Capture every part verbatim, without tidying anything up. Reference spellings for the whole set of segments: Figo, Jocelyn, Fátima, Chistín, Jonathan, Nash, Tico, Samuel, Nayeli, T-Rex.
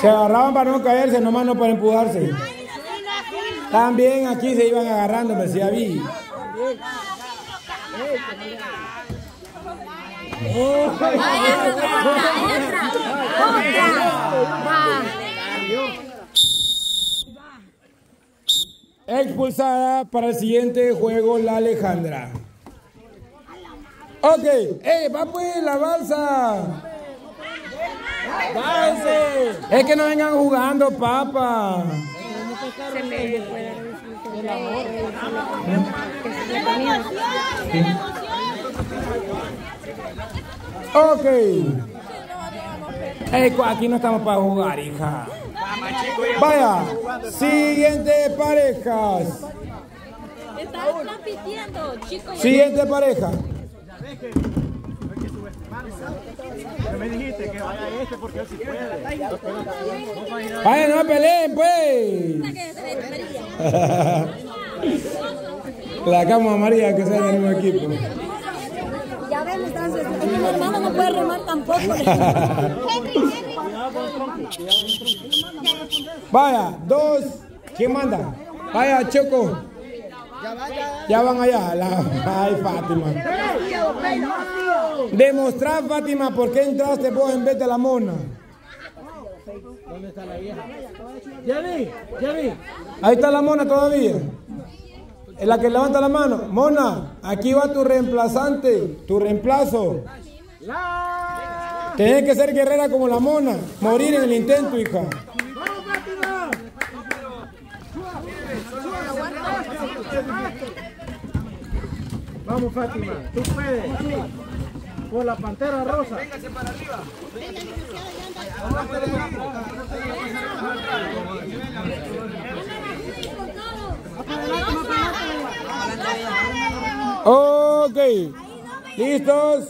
Se agarraban para no caerse, nomás no para empujarse. También aquí se iban agarrando, me decía vi. Expulsada para el siguiente juego la Alejandra. Ok, ¡eh! ¡Va pues la balsa! ¡Váyanse! Es que no vengan jugando, papá. Se me fue la emoción. Ok. Hey, aquí no estamos para jugar, hija. Vaya, siguiente parejas. Están compitiendo, chicos. Siguiente pareja. Me dijiste que vaya este porque él sí puede. Vaya, no peleen, pues. La cama amarilla que sea del mismo equipo. Ya ven, entonces, mi hermano no puede remar tampoco. Vaya, dos. ¿Quién manda? Vaya, Choco. Ya van allá. La... Ay, Fátima. Demostrar, Fátima, por qué entraste vos en vez de la mona. ¿Dónde está la vieja? Ya vi, ya vi. Ahí está la mona todavía. Es la que levanta la mano. Mona, aquí va tu reemplazante, tu reemplazo. Tienes que ser guerrera como la mona. Morir en el intento, hija. Vamos, Fátima, tú puedes. Por la pantera rosa. Véngase para arriba. Ok. ¿Listos?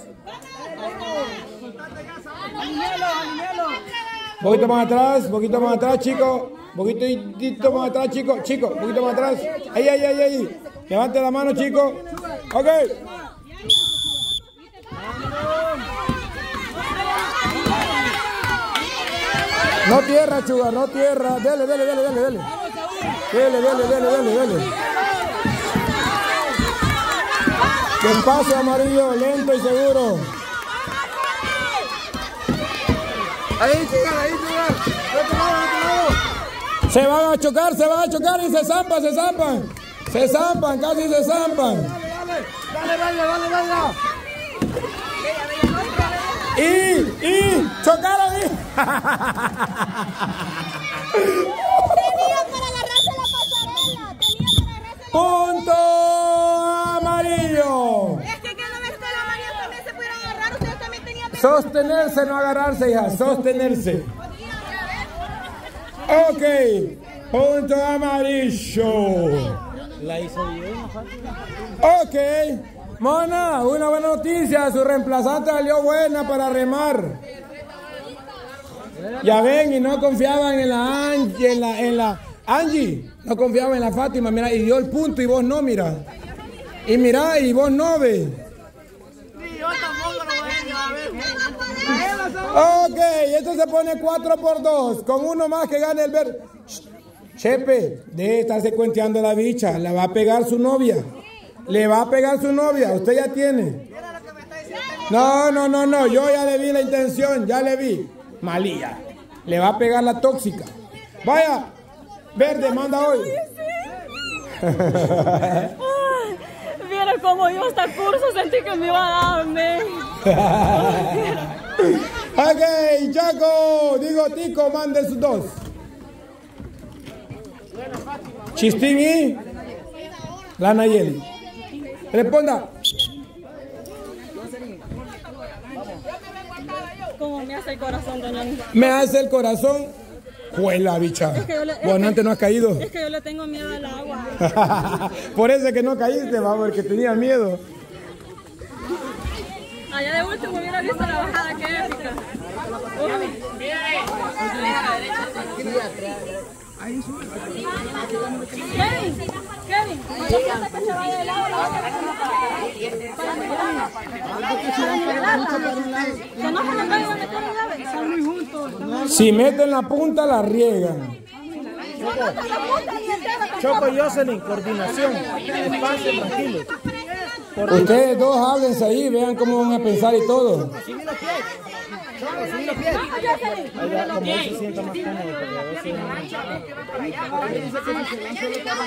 Un poquito más atrás, un poquito más atrás, chicos. Un poquito más atrás, chicos. Chicos, un poquito más atrás. Ahí, ahí, ahí, ahí. Levante la mano, chicos. Ok. No tierra, chuga, no tierra. Dele, dele, dele, dele, dele. Dele, dele, dele, dele, dele. Despacio, amarillo, lento y seguro. Ahí, chuga, ahí, chuga. Se van a chocar, se van a chocar y se zampan, se zampan. Se zampan, casi se zampan. Dale, dale, dale, dale, dale. Y, y, chocaron y. Tenía para agarrarse la pasarela. Tenía para agarrarse la pasarela. Punto amarillo. Es que cada vez que el amarillo también se pudieron agarrar, ustedes también tenían. Sostenerse, no agarrarse, hija, sostenerse. Ok, punto amarillo. La hizo bien. Ok, Mona, una buena noticia. Su reemplazante salió buena para remar. Ya ven, y no confiaban en la Angie. En la, en la Angie, no confiaban en la Fátima. Mira, y dio el punto y vos no, mira. Y mira, y vos no ves. Ni yo tampoco lo voy a ver. Ok, esto se pone cuatro por dos. Con uno más que gane el verde. Chepe, debe estarse cuenteando la bicha, la va a pegar su novia. Le va a pegar su novia, usted ya tiene. No, no, no, no, yo ya le vi la intención, ya le vi. Malía, le va a pegar la tóxica. Vaya, verde, manda hoy. Vieron cómo yo hasta curso sentí que me iba a darme. Ok, Chaco, digo Tico, mande sus dos. Chistín y la Nayeli. Responda. Como me hace el corazón, doña. Me hace el corazón. Juela, bicha. Es que le, bueno, antes que, no has caído. Es que yo le tengo miedo al agua. Por eso es que no caíste, va, porque tenía miedo. Allá de último hubiera visto la bajada, qué épica. Ahí sube. Kevin, Kevin, que no se nos vaya a meter en la vez. Están muy juntos. Si meten la punta, la riegan. Choco y Jocelyn, coordinación. Pase, tranquilos. Ustedes dos háblense ahí, vean cómo van a pensar y todo.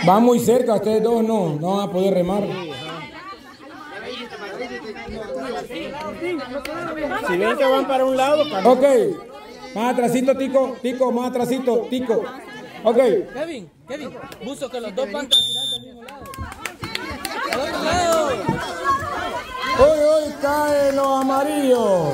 Va muy cerca, ustedes dos no, no van a poder remar. Si ven que van para un lado, para ok, más atrasito, Tico, Tico, más atrasito, Tico. Ok. Kevin, Kevin, busco que los dos van a tirar del mismo lado. ¡Al otro lado! Hoy, hoy caen los amarillos.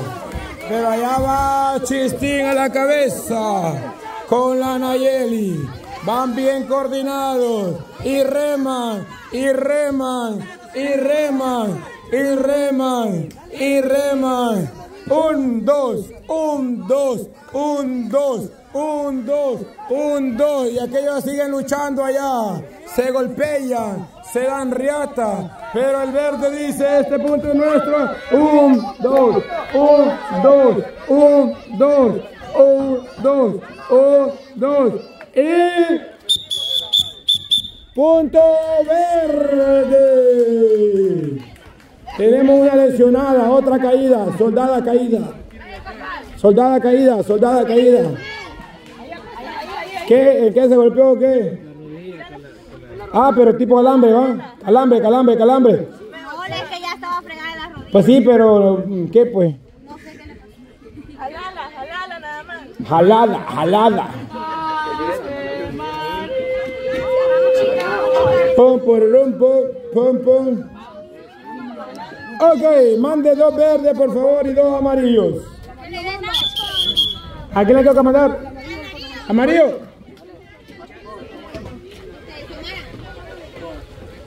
Pero allá va Chistín a la cabeza con la Nayeli. Van bien coordinados y reman, y reman, y reman, y reman, y reman. Un, dos, un, dos, un, dos, un, dos, un, dos. Y aquellos siguen luchando allá. Se golpean, se dan riata. Pero el verde dice, este punto es nuestro. Un, dos, un, dos, un, dos, un, dos, un, dos. Y... punto verde. Tenemos una lesionada, otra caída, soldada caída. Soldada caída, soldada caída. ¿Qué? ¿El qué se golpeó o qué? Ah, pero tipo alambre, ¿va? Alambre, calambre, calambre. Mejor es que ya estaba fregada la rodilla. Pues sí, pero ¿qué pues? No sé qué le pasó. Jalala, jalala nada más. Jalala, jalala. Pum, pum, pum, pum. Ok, mande dos verdes por favor y dos amarillos. ¿A quién le toca mandar? ¿Amarillo?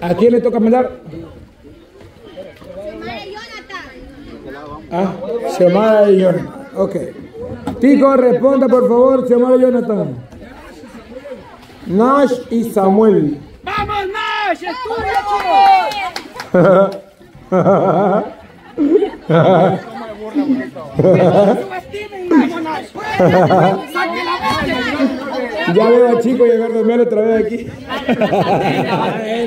¿A quién le toca mandar? Ah, Xiomara y Jonathan. Ok. Tico, responda por favor, Xiomara y Jonathan. Nash y Samuel. ¡Vamos, Nash! ¡Estudia, chicos! Ya veo al chico llegar a dormir otra vez aquí. Ay,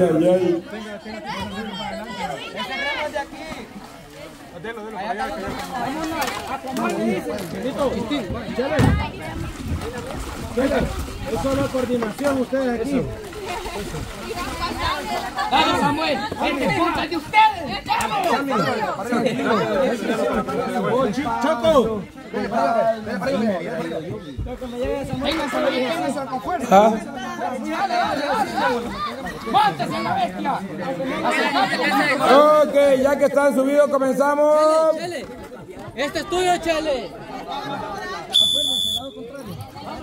ay, ay. Es solo coordinación ustedes aquí. ¡Vamos, Samuel! ¡Este punta de ustedes! ¡Vamos! ¡Choco! Ok, ya que están subidos, comenzamos. ¡Este es tuyo, Chele!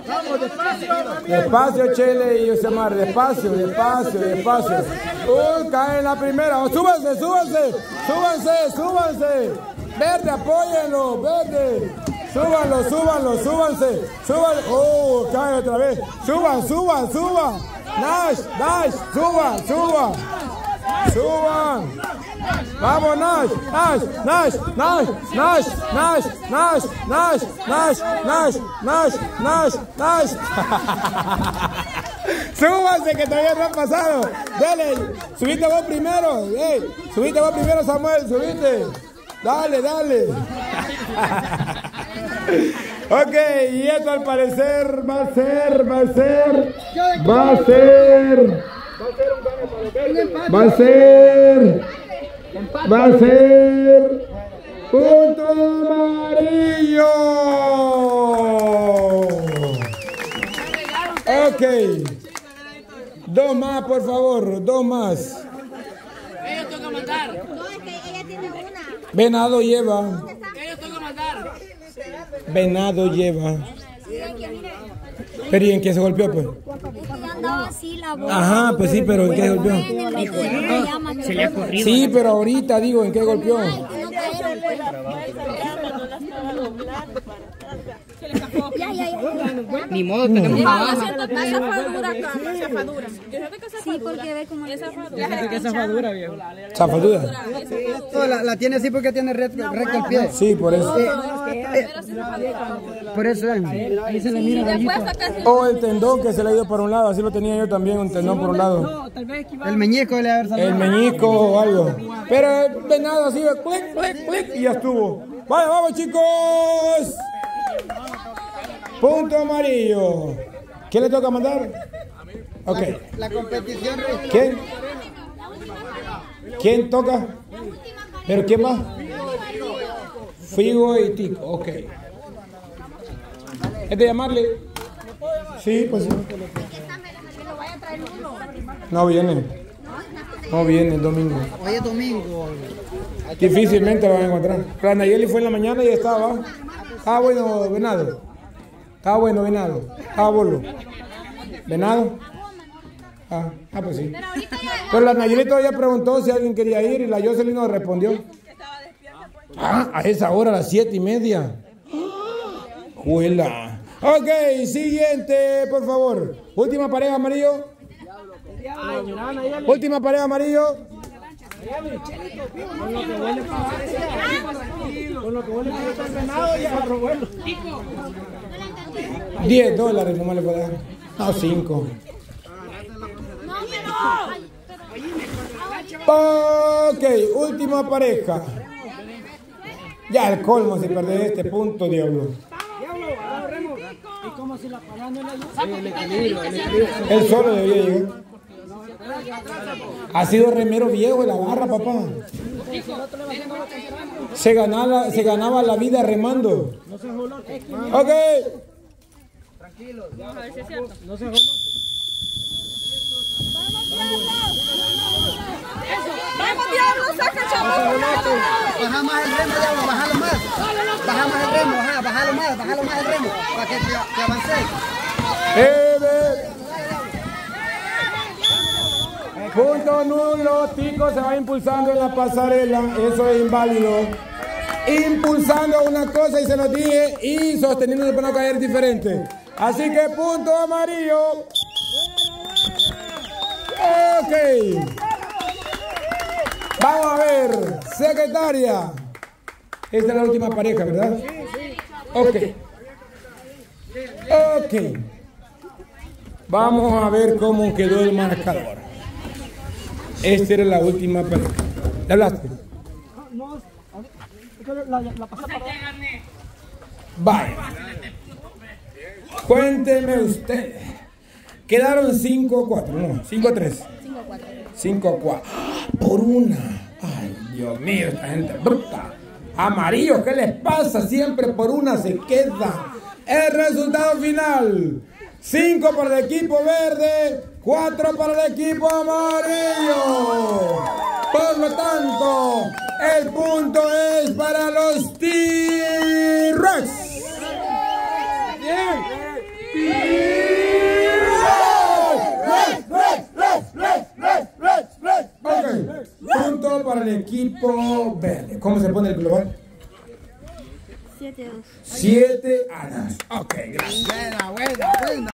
Vamos, despacio, despacio, Chele y Yosemar, despacio, despacio, despacio. Uy, cae en la primera. Súbanse, súbanse, súbanse, súbanse. Verde, apóyenlo, verde. Súbanlo, súbanlo, súbanse, súbanlo. Oh, cae otra vez. Suban, suban, suban. Nash, Nash, suban, suban. Suban. Vamos, Nash, Nash, Nash, Nash, Nash, Nash, Nash, Nash, Nash, Nash, Nash, Nash, Nash. Súbanse que todavía no han pasado. Dale, subite vos primero. Hey, subite vos primero, Samuel, subite. Dale, dale. Ok, y esto al parecer va a ser, va a ser, va a ser, va a ser. Va a ser punto amarillo. Ok. Dos más, por favor. Dos más. Ellos toca matar. No, es que ella tiene una. Venado lleva. Ellos toca matar. Venado lleva. Pero ¿y en qué se golpeó, pues? Ajá, pues sí, pero ¿en qué golpeó? Se le ha corrido. Sí, pero ahorita digo, ¿en qué golpeó? Ya, ya, ya. Ni modo, tenemos que no, zafadura. Yo creo que zafadura. Sí, porque ve como es zafadura. Yo creo que es zafadura, viejo. ¿Zafadura? La tiene así porque tiene recta el pie. Sí, por eso. Por eso es. Ahí se le mira. O el tendón que se le ha ido por un lado. Así lo tenía yo también, un tendón por un lado. El meñico le ha haber salido. El meñico o algo. Pero de nada, así va, clic, clic, clic, y ya estuvo. Vale, vamos, chicos. Punto amarillo. ¿Quién le toca mandar? Ok. La competición. ¿Quién? ¿Quién toca? ¿Pero quién más? Figo y Tico. Ok. ¿Es de llamarle? Sí, pues sí. No viene. No viene el domingo. Hoy es domingo. Difícilmente lo van a encontrar. La Nayeli fue en la mañana y estaba. Ah, bueno, Venado. Ah, bueno, Venado. Ah, bolo. Venado. Ah, ah, pues sí. Pero la Nayeli todavía preguntó si alguien quería ir y la Jocelyn no respondió. Ah, a esa hora, a las siete y media. Juela. Ok, siguiente, por favor. Última pareja amarillo. Última pareja amarillo. diez dólares nomás le puedo dar. No, cinco. Ok, última pareja. Ya al colmo si perdés este punto, diablo. Él solo debía llegar. Ha sido remero viejo en la barra, papá. Se ganaba, se ganaba la vida remando. Ok. Tranquilo. No se jodan. ¡Vamos, diablo! ¡Saca, chaval! Baja más el remo, diablo, bájalo más. Baja más el remo, ajá, bájalo más, bájalo más el remo. Para que te avances. ¡Eh, punto nulo! Tico se va impulsando en la pasarela, eso es inválido. Impulsando una cosa y se lo dije, y sosteniéndose para no caer diferente. Así que punto amarillo. Ok. Vamos a ver, secretaria. Esta es la última pareja, ¿verdad? Ok. Ok. Vamos a ver cómo quedó el marcador. Esta era la última pareja. ¿Le hablaste? No, la, la pasé para ahí. Vale. Cuénteme usted. Quedaron cinco a cuatro, no, cinco a tres. cinco a cuatro. Por una. Ay, Dios mío, esta gente bruta. Amarillo, ¿qué les pasa? Siempre por una se queda. El resultado final. cinco para el equipo verde. cuatro para el equipo amarillo. Por lo tanto, el punto es para los T-Rex. Bien. T-Rex, Rex, Rex, Rex, Rex, Rex, Rex. Ok. Punto para el equipo verde. ¿Cómo se pone el global? siete a dos. siete a dos. Ok, gracias. Buena, buena, buena.